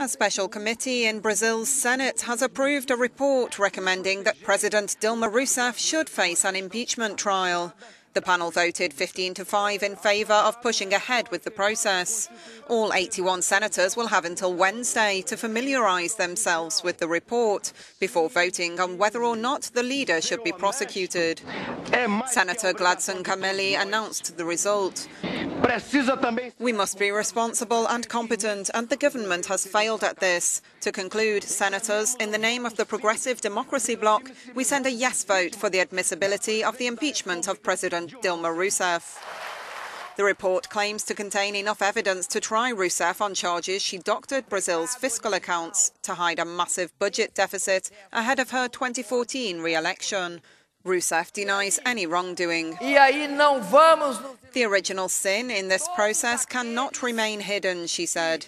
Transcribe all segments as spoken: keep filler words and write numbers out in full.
A special committee in Brazil's Senate has approved a report recommending that President Dilma Rousseff should face an impeachment trial. The panel voted fifteen to five in favour of pushing ahead with the process. All eighty-one senators will have until Wednesday to familiarise themselves with the report before voting on whether or not the leader should be prosecuted. Senator Gladson Cameli announced the result. We must be responsible and competent, and the government has failed at this. To conclude, senators, in the name of the Progressive Democracy Bloc, we send a yes vote for the admissibility of the impeachment of President Dilma Rousseff. The report claims to contain enough evidence to try Rousseff on charges she doctored Brazil's fiscal accounts to hide a massive budget deficit ahead of her twenty fourteen re-election. Rousseff denies any wrongdoing. The original sin in this process cannot remain hidden, she said.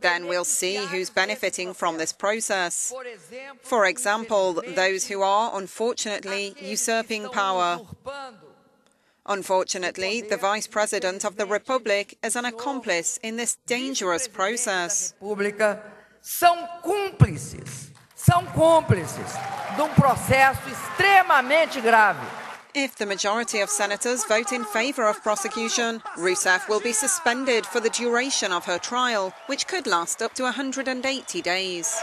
Then we'll see who's benefiting from this process. For example, those who are, unfortunately, usurping power. Unfortunately, the Vice President of the Republic is an accomplice in this dangerous process. São cúmplices de um processo extremamente grave. If the majority of senators vote in favor of prosecution, Rousseff will be suspended for the duration of her trial, which could last up to one hundred eighty days.